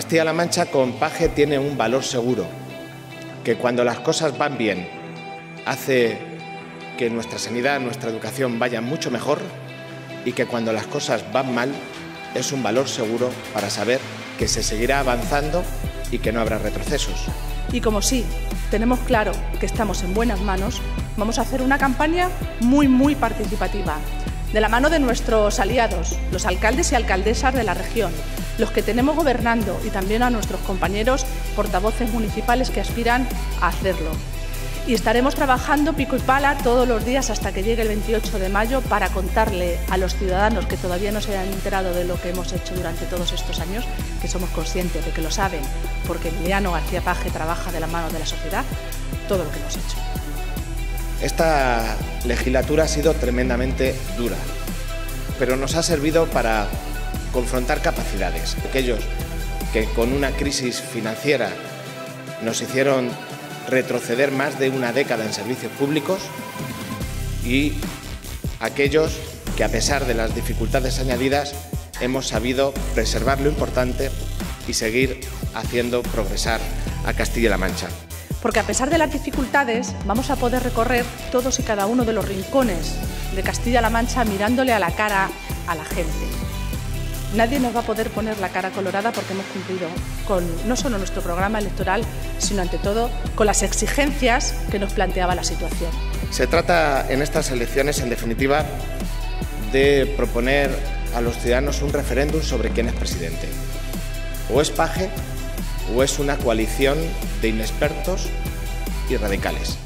Castilla-La Mancha con Page tiene un valor seguro, que cuando las cosas van bien hace que nuestra sanidad, nuestra educación vayan mucho mejor, y que cuando las cosas van mal es un valor seguro para saber que se seguirá avanzando y que no habrá retrocesos. Y como sí tenemos claro que estamos en buenas manos, vamos a hacer una campaña muy participativa, de la mano de nuestros aliados, los alcaldes y alcaldesas de la región, los que tenemos gobernando y también a nuestros compañeros portavoces municipales que aspiran a hacerlo. Y estaremos trabajando pico y pala todos los días hasta que llegue el 28 de mayo para contarle a los ciudadanos que todavía no se han enterado de lo que hemos hecho durante todos estos años, que somos conscientes de que lo saben, porque Emiliano García Page trabaja de la mano de la sociedad, todo lo que hemos hecho. Esta legislatura ha sido tremendamente dura, pero nos ha servido para confrontar capacidades. Aquellos que con una crisis financiera nos hicieron retroceder más de una década en servicios públicos, y aquellos que a pesar de las dificultades añadidas hemos sabido preservar lo importante y seguir haciendo progresar a Castilla-La Mancha. Porque a pesar de las dificultades vamos a poder recorrer todos y cada uno de los rincones de Castilla-La Mancha mirándole a la cara a la gente. Nadie nos va a poder poner la cara colorada porque hemos cumplido con no solo nuestro programa electoral, sino ante todo con las exigencias que nos planteaba la situación. Se trata en estas elecciones, en definitiva, de proponer a los ciudadanos un referéndum sobre quién es presidente. O es Page, o es una coalición de inexpertos y radicales.